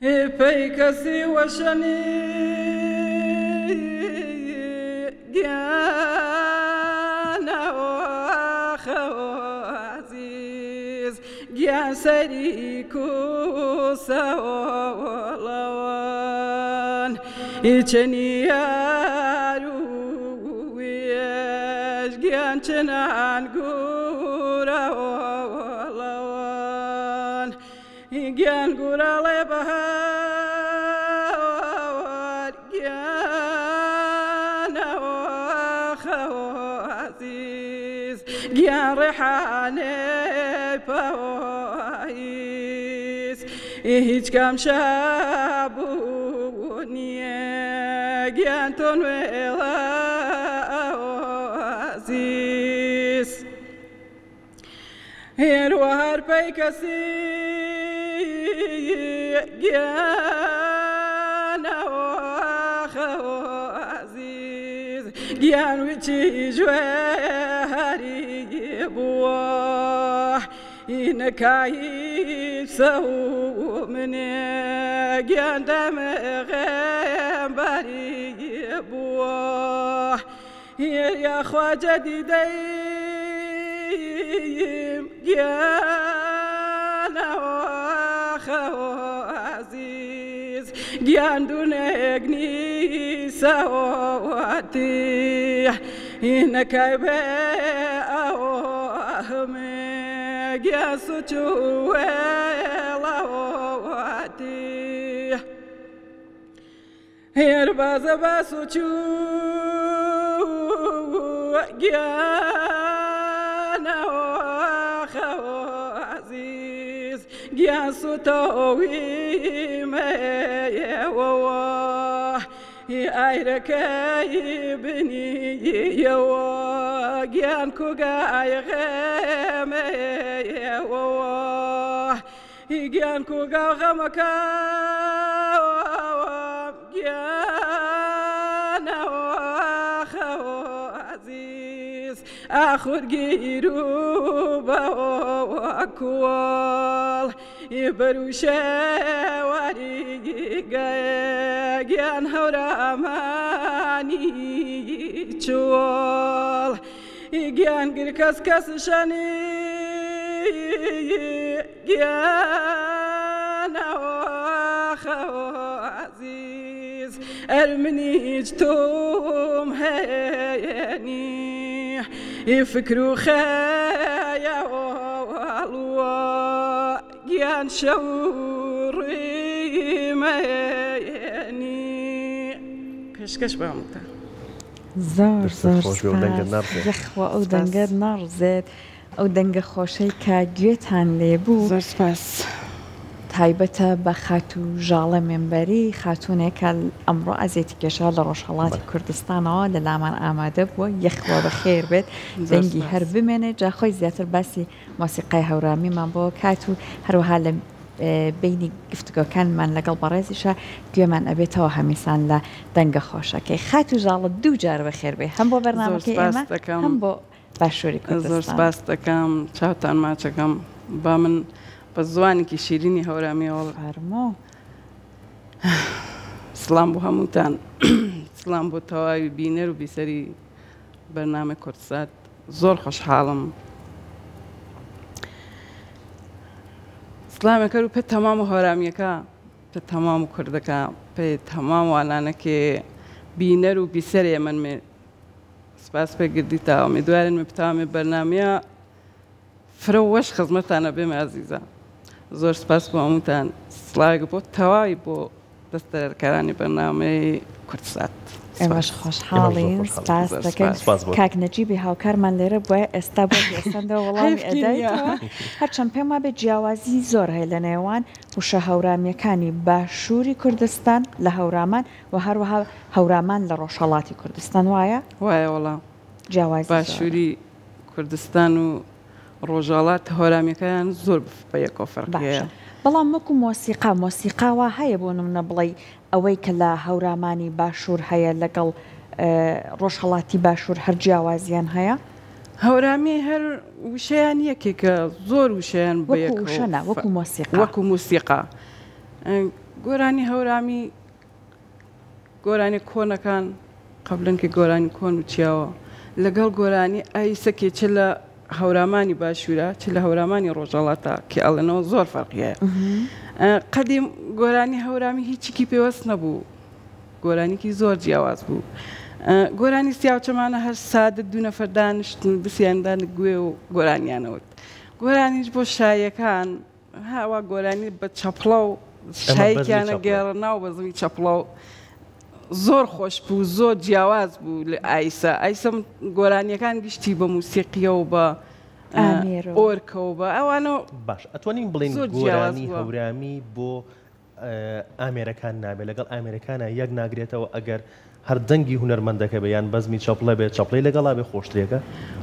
پیکسی وشنی گیان آخ عزیز گیان سری کوس ولان ایچنیارویش گیان چنان گورا ولان گیان گورا لبها يا ريحاني فوايس هيج كم شابوني يا تنويل عزيز يا الوهر بيكسي يا نواخ عزيز يا وجهي جوهري بواه ينكايب سو مني جان دم غيم بري بواه يا خوا جديدين جان وخو عزيز جان دون اغني سواتي ينكايب يا سوتويلا واتي يا ربازا باسوتو جانا وخوازيز يا سوتوي مايا وواه يا ايركاي بني يا جان كوجا يغم يواه جان كوجا غمك جان وخوازيز آخر جيروبا وكوال يبروشة وريجا جان هراماني شوال يجان غير كاس شاني يجان وخو عزيز ارمني جتوم هياني يفكروا خايا والله يجان شوري مياني كشكش بامتا زار زار سپاس یخوا او دنگه نارزد او دنگه خوشه که گویتان لیبو زار سپاس تایبته بخاتو جاله منبری خاتونه که امرو ازیتی کشه لروشالات کردستان ها للامان آماده و یخوا بخیر بید دنگی هر بمینه جا خوی زیادر بسی موسیقی هورامی من با کاتو هر و حال بینی گفتگو کن من لگل برزیشه گوه من ابیتا و همیسان لدنگ خوشه که خاتو جال دو جار بخیر بی هم با برنامه که ایمه هم با بشوری کردستان زور سپاس دکم چاوتان ما چکم با من بزوانی که شیرینی هورامی آل فرمو سلام بو هموتان سلام بو تاوای بینر و بیسری برنامه کوردسات زور خوشحالم سلام کردم به تمام هورامی که، به تمام کرد که، به تمام والانه که بینر و بیسری من می سپاس بگردی تا امیدوارم می‌بتوانم برنامه فروش خدمتانه بیم عزیزا. زور سپاس با امتحان سلام کردم توای با دسترکارانی برنامه کوردسات. امش خوشحالیم سپاس دکن که نجیبی هاوکار من لر باید استابوی استند و ولامی ادای تو هرچند پیما به جوازی زور هیلنیوان پوشه هورامی کنی باشوری کردستان لهورامان و هر و هر هورامان لروشالاتی کردستان وایا وایا ولا جوازی باشوری کردستان و روشالات هورامی کن زور بیای کافر باشه بلام مکو موسیقی و های بونم نبلی اوی کلا هورامانی باشور هیا لقل روشلاتی باشور هر جوازیان هیا هورامی هر وشان یکی که زور وشان بیکو وکو موسیقی گۆرانی هەورامی گۆرانی کۆنەکان قەبڵنکە گۆرانی کۆن و چیاوە لەگەڵ گۆرانی ئایسەکێ چ لە هەورامانی باشوورە چ لە هەورامانی ڕۆژەڵاتە کە ئەڵێنەوە زۆر فەرقیەیە. قەدیم گۆرانی هەورامی هیچیکی پێوەست نەبوو، گۆرانیکی زۆر جیاواز بوو. گۆرانی سیاوچەمانە هەر سادت دوو نەفەر دانیشتن بسییاندان گوێ و گۆرانیانەوت. گۆرانیش بۆ شایەکان هاوا گۆرانی بە چەپڵە و شایەکیانە گێڕناو بەزمی چەپڵە و زۆر خۆش بوو، زۆر جیاواز بوو لە ئایسە. ئایسە گۆرانیەکان گشتی بە موسیقیە و بە ئۆرکە و بە ئەوانەوە باش ئەتوانین بڵین گۆرانی هەورامی بۆ ئامێرەکان نابێت لەگەڵ ئامێرەکانە یەک ناگرێتەوە ئەگەر هەر دەنگی هونەرمەندەکە بێ یان بەزمی چەپڵە بێت چەپڵەی لەگەڵا بێ خۆشترێکە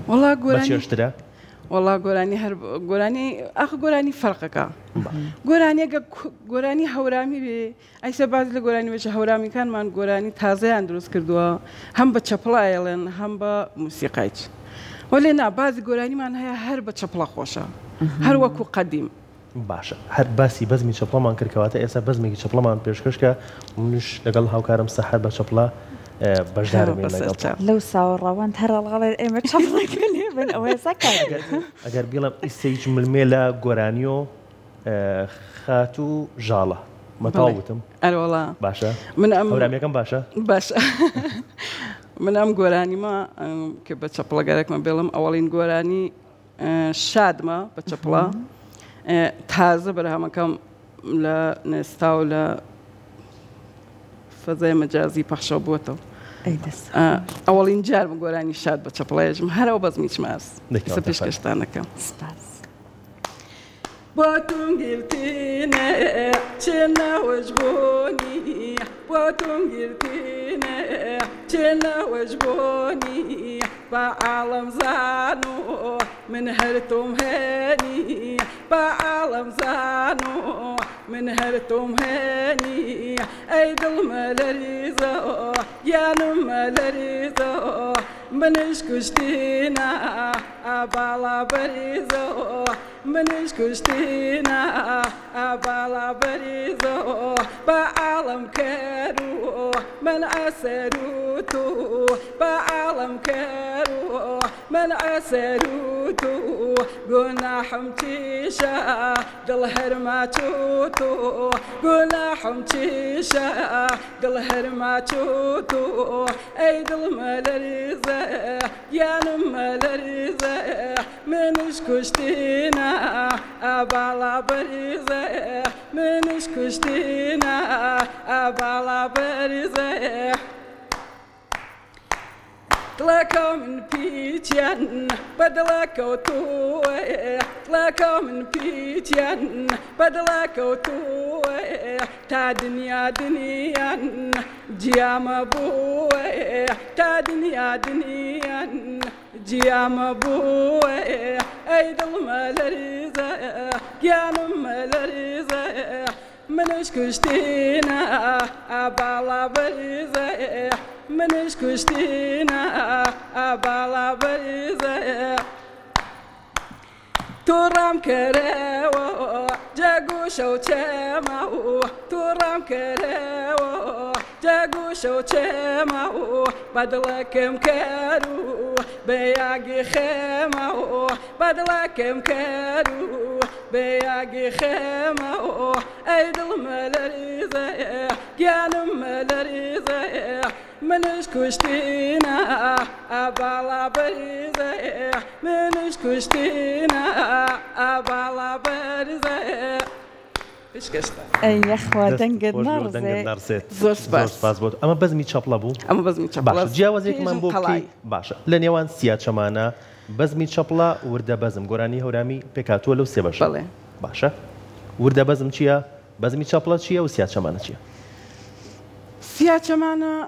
وەڵا گۆرانیشترە. والله گۆرانی هەر گۆرانی ئاخ گۆرانی فەرقەکە. گۆرانیەکە گۆرانی هەورامی بێ ئەیسە باز لە گۆرانی وێژە هەورامیکانمان گۆرانی تازەیان دروست کردووە، هەم بە چەپڵایەڵێن هەم بە موسیقایچ. وەڵێ نا بازی گۆرانیمان هەیە هەر بە چەپڵە خۆشە، هەر وەکو قەدیم. باشە هەر باسی بەزمی چەپڵەمان کردکەواتە ئێستا بەزمێکی چەپڵەمان پێشکەشکە منش لەگەڵ هاوکارم سەحەر بە چەپڵە لو صار روان ترى الغلط إيه ما تشوفنا كله من أول سكر. أجر بيلا استيج من الميلا جورانيو خاتو جاله مطاوتهم. والله. باشا. من أم. هورامي كم باشا؟ باشا. من أم جوراني ما كبت شبلا جرك ما بيلهم أولين جوراني شاد ما بتشبلا تازة برها ما كم لا نستاول فزاي مجازي بخشوا بوتو. أولين جار بقولاني شاد بتشبلاج مهرو بزميش ماس. سبيش كشتانة كم. سباس. باتون قلتينا شلنا وجبوني باتون قلتينا شلنا وجبوني بعالم زانو من هرتم هاني بعالم زانو من هرتم هاني أيد الملريزة يا نملريزة منش كشتينا أبالا بريزة منش كشتينا أبالا بريزة بعالم كارو من أسروتو بعالم كارو من أسروتو جناحم تيشا دل هرماتوتو جناحم تيشا دل هرماتوتو أيد الملريزة يا نملريزة منش كشتينا أبالا بريزة منش كشتينا أبالا بريزة طلعوا من بيتيان بدلكوا توه طلعوا من بيتيان بدلكوا توه تا دنيا دنيا جيام بوه تا دنيا دنيا جيام بوه أيد الملريزة يا نملريزة منش كشتينا أبالا بريزة منش كشتينا أبالا بريزة تورام كراو جاقو شو تشامو تورام كراو جاقو شو تشامو بدلكم كارو بياقي خامو بدلكم كارو بياقي خامو أيد الملريزة يا نملريزة منش كشتينا أبالا بريزة منش كشتينا أبالا بريزة إيش كشتا؟ أي أخواتن قد نرزت زور سباس بود. أما بزمي تشابلا بو؟ أما بزمي تشابلا باش جاوزيك من بوكي باشا لنيوان سيات شمانا بزمي تشابلا وردا بزم قراني هورامي بكاتو لو سيباشا بله باشا وردا بزم چيا؟ بزمي تشابلا چيا وسيات شمانا چيا؟ سيات شمانا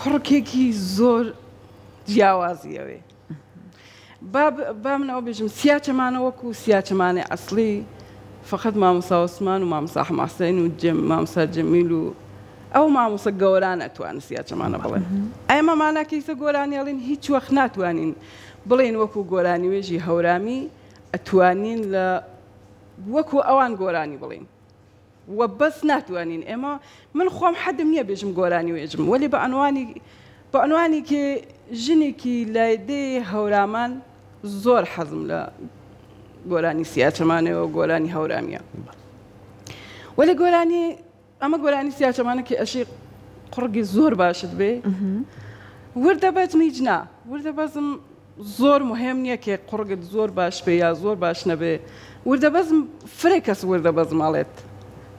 قڕکێکی زۆر جیاوازیەوێ. با منەوە بێژم سیاچەمانە وەکو سیاچەمانی ئەسلی فقط مامۆسا عوسمان و مامۆسا حماسین و مامۆسا جەمیل و ئەو مامۆسە گەوران ئەتوانن سیاچەمانە بڵێن. ئێمە ماناکەیسە گۆرانیڵین هیچ وەخت ناتوانین بڵێن وەکو گۆرانی وێژی هەورامی ئەتوانین لە وەکو ئەوان گۆرانی بڵین. وبس ناتوانين إما من خوام حد مني بيجم قولاني ويجم ولي بعنواني كي جني كي لدي هورامان زور حزم لا قولاني سياسة ماني وقولاني هورامية ولا قولاني أما قولاني سياسة ماني كي أشي قرقي زور باشد بي ورد بات ميجنا ورد بازم زور مهم نية كي قرقت زور باش بي يا زور باش نبي ورد بازم فريكس ورد بازم عليت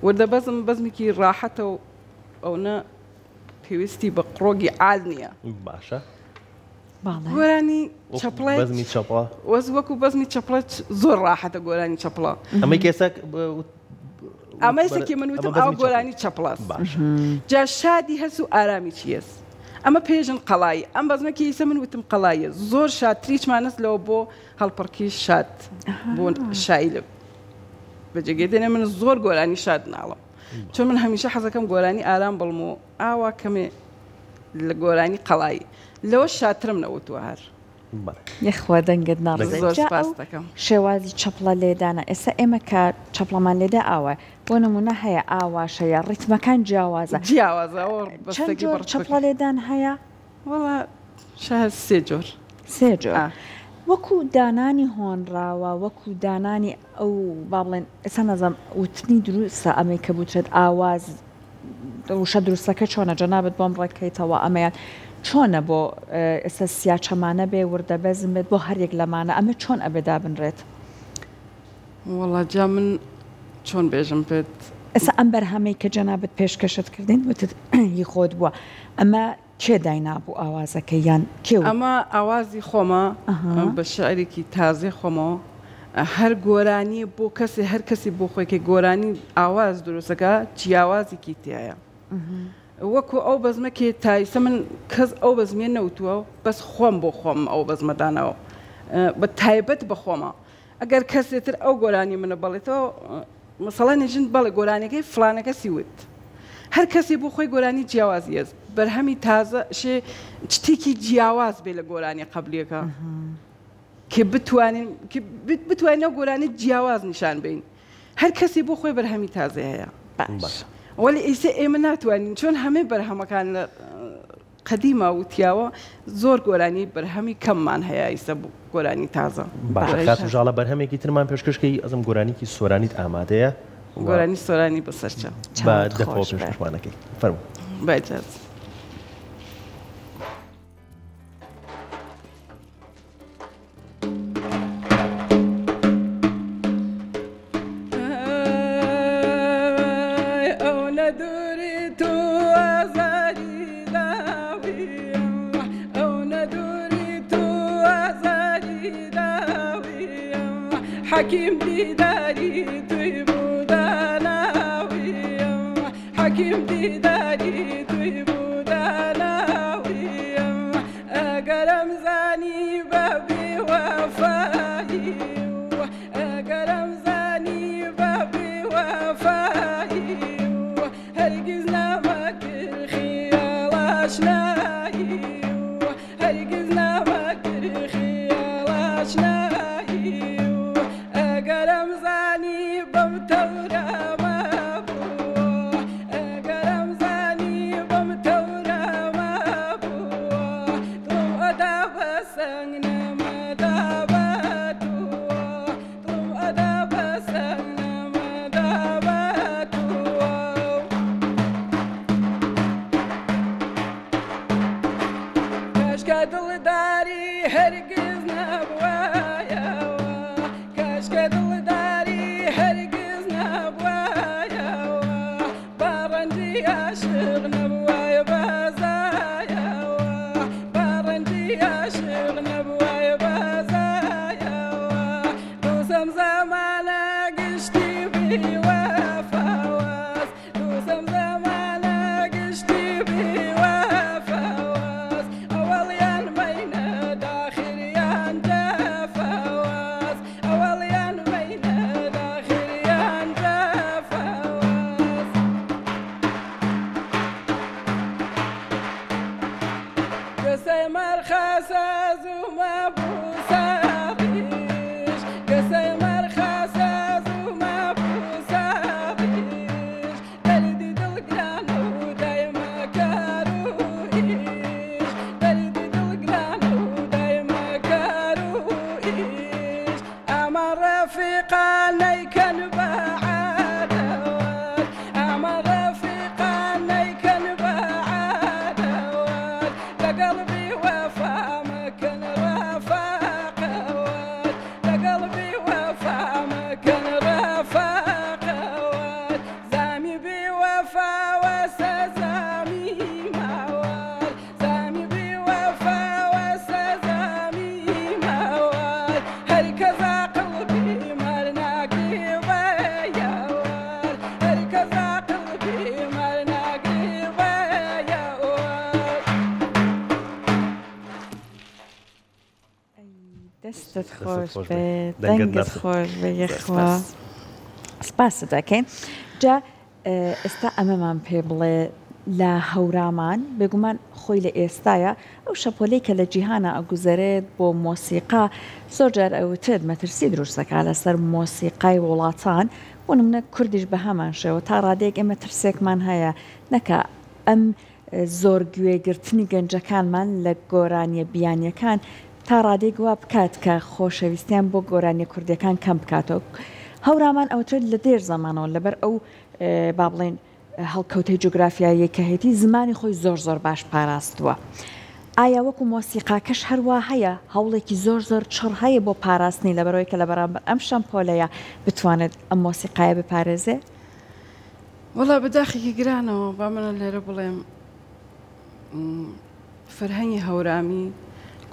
ورده بازم بازمكي راحته او نا بيوستي بقروقي عالنيه باشا والله وراني تشابلات بازمي تشابلا وزوكو بازمي تشابلات زور راحته قولاني تشابلا اما كيسك من وتم او قولاني تشابلا باشا جا شادي هسو ارامي تشيس اما بيجن قلاي ام بازمكي يسمن وتم قلاي زور شاتريش مانس لو بو هالبركي شات بون شايلب بجدينا من الزور قولاني شادنا على شو من هميشة حزة كم قولاني آلام بالمو أو كم قولاني قلاي لو الشاطر من أوتوهر يا إخوة دنقد نارز جاءوا شوازي شبلا ليدانا إسا إما كا شبلا ما ليدا أوا ونمونا هيا أوا شيا ريت مكان جاوازة شنجور شبلا ليدان هيا والله شهر سيجور وكو داناني هون راوا وكو داناني او بابلن سنظم وتني دروس امريكا بوترد اواز وش دروسك شلون جنابت بمركيته واميان شلون بو اساسيا چمانه به ورده بزم بو هر یک لمانه ام شلون ابدا بنريت والله جامن شلون بيجم بيت اس ام برهمي ك جنابت پیشکشت کردین وت هي خود بو اما چه داینا بو آوازه که یان کیو؟ اما آوازی خوما به شعری که تازه خوما هر گورانی بو کسی هر کسی بو خوی که گورانی آواز درسته که چی آوازی کیتیه؟ وکو آو بزم که تایسه من کس آو بزمی نوتو بس خوام بو خوام آو بزم دانو به تایبت بخوام. اگر کسی تر آو گورانی من بالاتو مثلا نجند بالا گورانی که فلان کسی ود هر کسی بو خوی گورانی جیاوازی است. برهمی تازه شه چتیکی جیاواز به لگورانی قبلی که که بتوانیم گورانی جیاواز نشان بین هر کسی بو خوی برهمی تازه هیا. باش. ولی ایسه ایمنات وانیم چون همه برهم کان قدیمه و تیاوا زور گورانی برهمی کم من هیا ایسه گورانی تازه. باشه. خاطر جالب برهمی که ترمان پیشکش کی ازم گورانی کی سورانیت آماده. گورانی سورانی بسرچه. با دفعه پیشکش من کی فرم. باید. حكيم ديداري طيبو داناوي حكيم ديداري طيبو داناوي أقرم زاني بابي وفاي أقرم زاني بابي وفاي هرقز نامك الخيال عشناي هرقز نامك الخيال عشناي دست خوش به دنگت خوش به یخوا سپاس دکن جا استا امامان پیبله لا هورامان بگو من خویل ایستایا او شپولی که لجیهانا اگوزرید با موسیقا سرجر او تد مترسی دروشتک على سر موسیقای ولاتان و نمونه کردیش به همان شو تا را دیگ اما ترسیک من هیا نکا ام زورگوی گرتنی گنجکان من لگورانی بیانی کن تا رادیگ و بکات که خوشویستیم با گورانی کردیکان کم بکاتو هورامان او ترد لدیر زمانو لبر او بابلین هەڵکەوتەی جوگرافیایی کە هەیەی زمانی خۆی زۆر زۆر باش پاراستووە. ئایا وەکو مۆسیقاکەش هەروە هەیە هەوڵێکی زۆر زۆر چڕ هەیە بۆ پاراستنی لەبەرەوەی کە لە بەرامبەر ئەم شەمپۆلەیە بتوانێت ئەم مۆسیقایە بپارێزێ؟ وەڵا بەداخێکی گرانەوە با منە لێرە بڵێم فەرهەنگی هەورامی،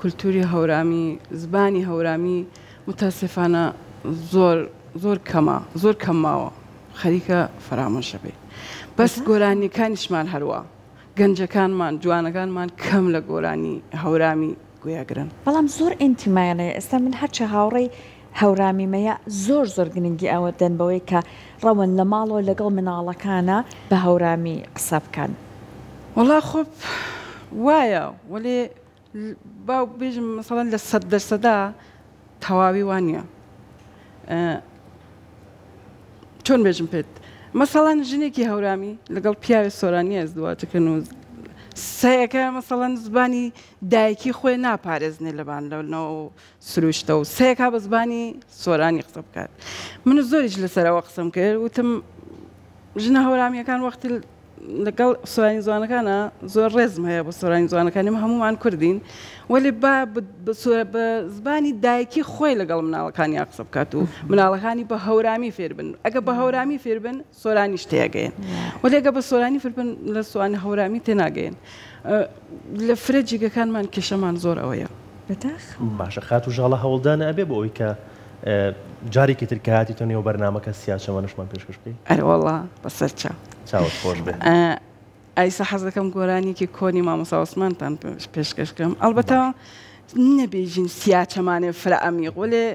کولتوری هەورامی، زبانی هەورامی متاسفانە زۆر کەماوە خەریکە فەرامۆشە بێت. بس گورانی کانش مال هروا، گنجکان من، جوانگان من کم لگورانی هورامی گویاگرن. بالام زور انتمایانه است من هرچه هوری هورامی میاد زور گنجی آوردن باوی که روان لمالو لگل من علاکانه به هورامی قصاب کن. ولی خوب وایا ولی باو بیشم مثلا لصدا توابی وانیا. چون بیشم پد؟ مثلا جنێکی هەورامی لەگەڵ پیاوی سۆرانی ئەزدواجەکەن و سەیەکە مەسەڵەن زبانی دایکی خۆی ناپارێزنێ لەبان لەنەوە سروشتە و سەیەکە بە زبانی سۆرانی قسە بکات. من زۆریش لەسەرەوە قسەم کرد وتم ژنە هەورامیەکان وەختی لەگەڵ سۆرانی زوانەکانە زۆر ڕێزم هەیە بە سۆرانی زوانەکانی هەمومان کوردین ولی با بە زبانی دایکی خۆی لەگەڵ مناڵەکانیان قسە بکات و مناڵەکانی بە هەورامی فێربن ئەگە بە هەورامی فێربن سۆرانیش تێگەین ولی ئەگە بە سۆرانی فێربن لە سۆرانی هەورامی تێناگەین لە فرە جێگەکانمان کێشەمان زۆر ئەوەیە باشە خات و ژاڵە هەوڵدانە ئەبێ بۆ ئەوەی کە جارێکی تر کە هاتیتۆ نێو بەرنامەکە سیاچەمانشمان پێشکەش بکەیت ئەرێ وەڵڵا بەسەرچاو چاوت خۆش بێ ئایسا حەز دەکەم گۆرانیکی کۆنی مامۆسا عوسمانتان پێشکەش بکەم ئەڵبەتە نەبێژین سیاچەمانێ فرە ئەمیق وەڵێ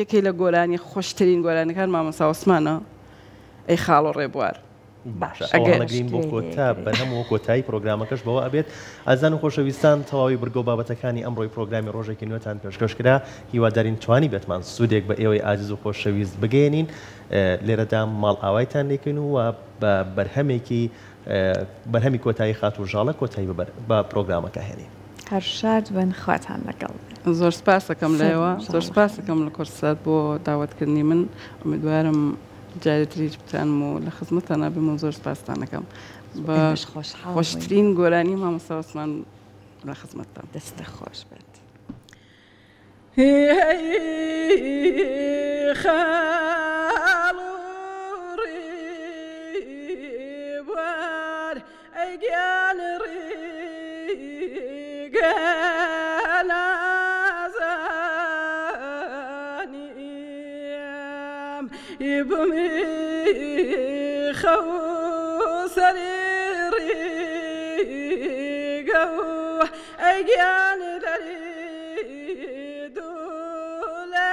یەکەی لە گۆرانی خۆشترین گۆرانەکان مامۆسا عوسمانە ئەی خاڵۆ ڕێبوار باشە ئەوە هەڵەگرین بۆ کۆتا بەرهەمەوە کۆتایی پرۆگرامەکەش بەوە ئەبێت ئازان و خۆشەویستان تەواوی بەرگەو بابەتەکانی ئەمڕۆی پرۆگرامی ڕۆژێکی نوێتان پێشکەش کرا هیوادارین توانی بێتمان سوودێک بە ئێوەی ئاجز و خۆشەویست بگەێنین لێرەدا ماڵ ئاوایتان لێکن و بە بەرهەمی کۆتایی خات و ژاڵە کۆتایی بە پرۆگرامەکە هێنین هەر شاد بن خواتان لەگەڵ زۆر سپاس دەکەم لەوە زۆر سپاس دەکەم لە کوردسات بۆ داوەتکردنی من ئەمیدوارم جاری تریج بتانم و لخدمتانا به منظور سپاسدانکم. با خوشترین گورانی ما مساوس من لخدمتام. دست خوش باد. خالوری بار اگل ریگل. يبمي خوسري ريقو أجيان دري دولا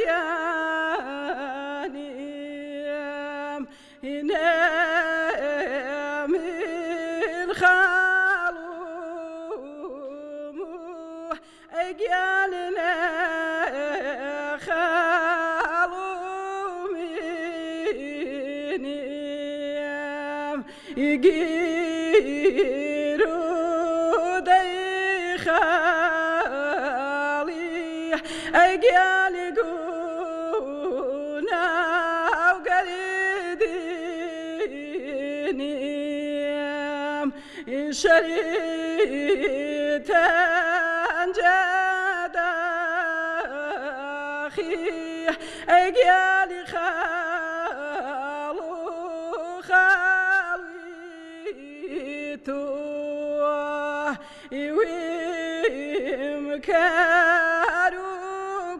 جانيم هنام الخالوم أجيان يجيرو ديخالي أجيالي قونا وقريدينيام شريتان جداخي أجيالي كارو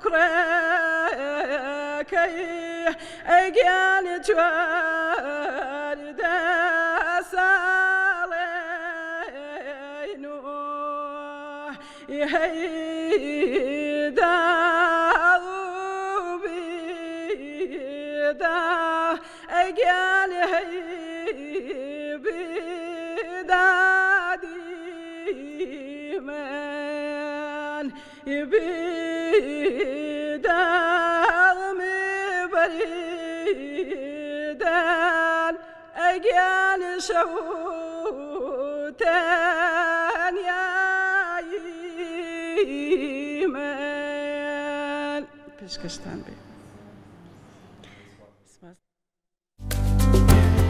كراكي أجيال توالدان شوتان يا يمان بيشكشتان بي.